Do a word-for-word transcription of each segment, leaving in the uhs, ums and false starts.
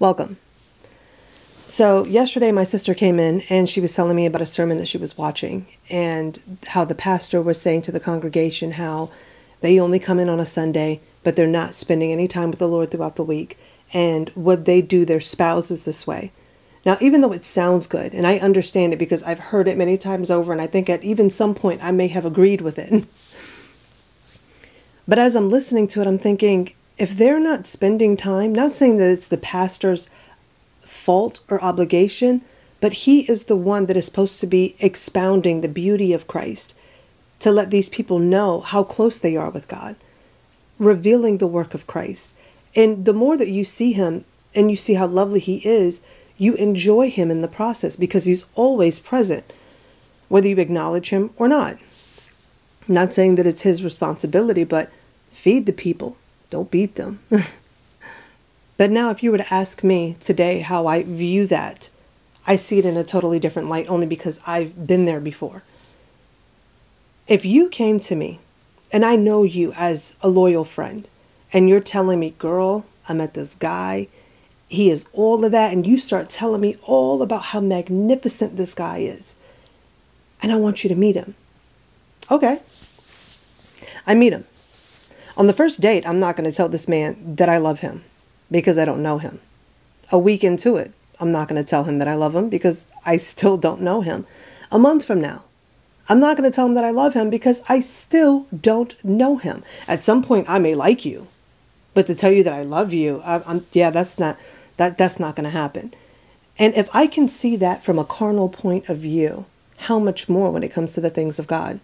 Welcome. So yesterday my sister came in and she was telling me about a sermon that she was watching and how the pastor was saying to the congregation how they only come in on a Sunday, but they're not spending any time with the Lord throughout the week. And would they do their spouses this way? Now, even though it sounds good, and I understand it because I've heard it many times over, and I think at even some point I may have agreed with it. But as I'm listening to it, I'm thinking, if they're not spending time, not saying that it's the pastor's fault or obligation, but he is the one that is supposed to be expounding the beauty of Christ, to let these people know how close they are with God, revealing the work of Christ. And the more that you see him and you see how lovely he is, you enjoy him in the process because he's always present, whether you acknowledge him or not. I'm not saying that it's his responsibility, but feed the people. Don't beat them. But now if you were to ask me today how I view that, I see it in a totally different light only because I've been there before. If you came to me, and I know you as a loyal friend, and you're telling me, girl, I met this guy, he is all of that, and you start telling me all about how magnificent this guy is, and I want you to meet him. Okay. I meet him. On the first date, I'm not going to tell this man that I love him because I don't know him. A week into it, I'm not going to tell him that I love him because I still don't know him. A month from now, I'm not going to tell him that I love him because I still don't know him. At some point, I may like you, but to tell you that I love you, I, I'm, yeah, that's not that that's not going to happen. And if I can see that from a carnal point of view, how much more when it comes to the things of God?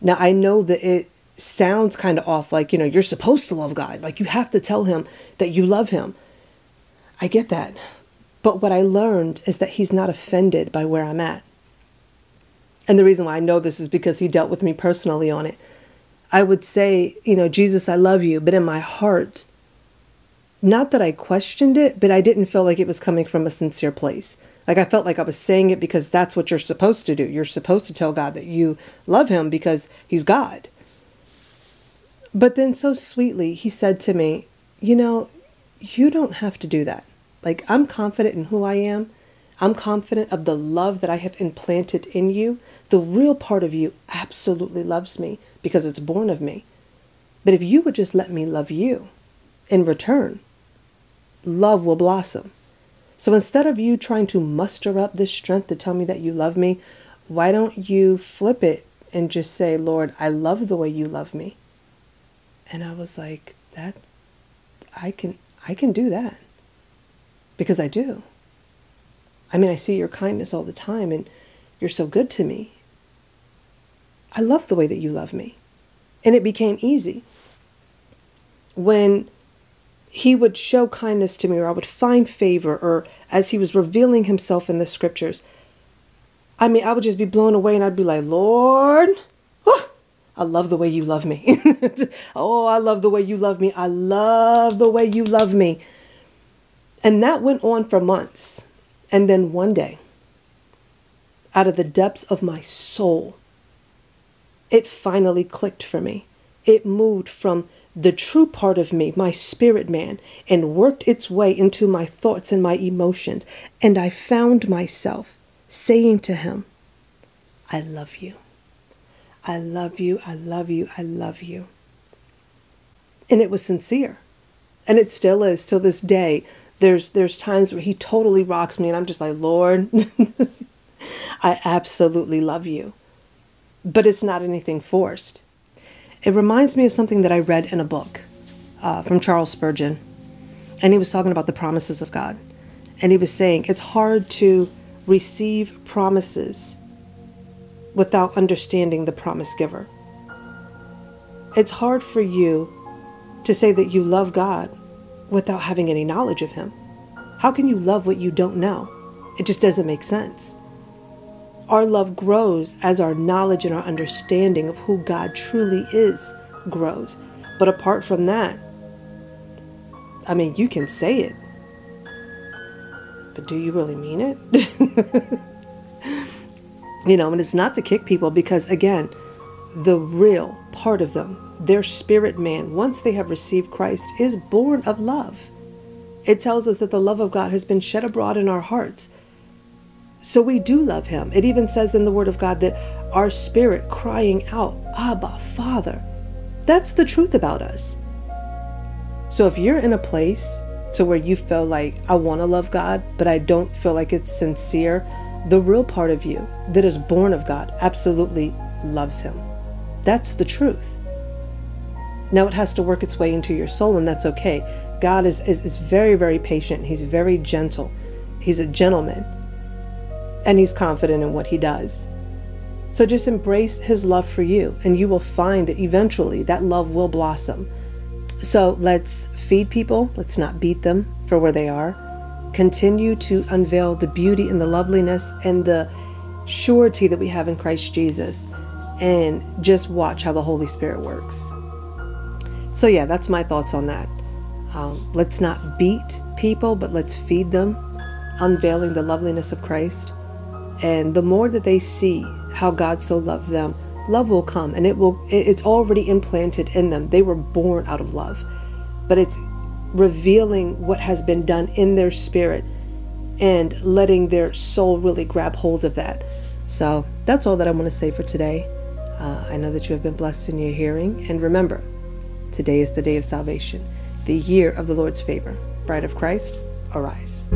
Now, I know that it sounds kind of off, like, you know, you're supposed to love God. Like, you have to tell him that you love him. I get that. But what I learned is that he's not offended by where I'm at. And the reason why I know this is because he dealt with me personally on it. I would say, you know, Jesus, I love you. But in my heart, not that I questioned it, but I didn't feel like it was coming from a sincere place. Like, I felt like I was saying it because that's what you're supposed to do. You're supposed to tell God that you love him because he's God. But then so sweetly, he said to me, you know, you don't have to do that. Like, I'm confident in who I am. I'm confident of the love that I have implanted in you. The real part of you absolutely loves me because it's born of me. But if you would just let me love you in return, love will blossom. So instead of you trying to muster up this strength to tell me that you love me, why don't you flip it and just say, Lord, I love the way you love me. And I was like, that's, I can, I can do that because I do. I mean, I see your kindness all the time and you're so good to me. I love the way that you love me. And it became easy. When he would show kindness to me, or I would find favor, or as he was revealing himself in the scriptures, I mean, I would just be blown away and I'd be like, Lord, oh, I love the way you love me. Oh, I love the way you love me. I love the way you love me. And that went on for months. And then one day, out of the depths of my soul, it finally clicked for me. It moved from the true part of me, my spirit man, and worked its way into my thoughts and my emotions. And I found myself saying to him, I love you. I love you. I love you. I love you. And it was sincere. And it still is till this day. There's there's times where he totally rocks me and I'm just like, Lord, I absolutely love you. But it's not anything forced. It reminds me of something that I read in a book uh, from Charles Spurgeon. And he was talking about the promises of God. And he was saying it's hard to receive promises without understanding the promise giver. It's hard for you to say that you love God without having any knowledge of him. How can you love what you don't know? It just doesn't make sense. Our love grows as our knowledge and our understanding of who God truly is grows. But apart from that, I mean, you can say it, but do you really mean it? You know, and it's not to kick people because, again, the real part of them, their spirit man, once they have received Christ, is born of love. It tells us that the love of God has been shed abroad in our hearts. So we do love him. It even says in the word of God that our spirit crying out, Abba, Father. That's the truth about us. So if you're in a place to where you feel like, I want to love God, but I don't feel like it's sincere, the real part of you that is born of God absolutely loves him. That's the truth. Now it has to work its way into your soul, and that's okay. God is, is, is very, very patient. He's very gentle. He's a gentleman. And he's confident in what he does. So just embrace his love for you, and you will find that eventually that love will blossom. So let's feed people. Let's not beat them for where they are. Continue to unveil the beauty and the loveliness and the surety that we have in Christ Jesus, and just watch how the Holy Spirit works. So yeah, that's my thoughts on that. Um, let's not beat people, but let's feed them, unveiling the loveliness of Christ. And the more that they see how God so loved them, love will come, and it will, it's already implanted in them. They were born out of love, but it's revealing what has been done in their spirit and letting their soul really grab hold of that. So that's all that I want to say for today. Uh, I know that you have been blessed in your hearing. And remember, today is the day of salvation, the year of the Lord's favor. Bride of Christ, arise.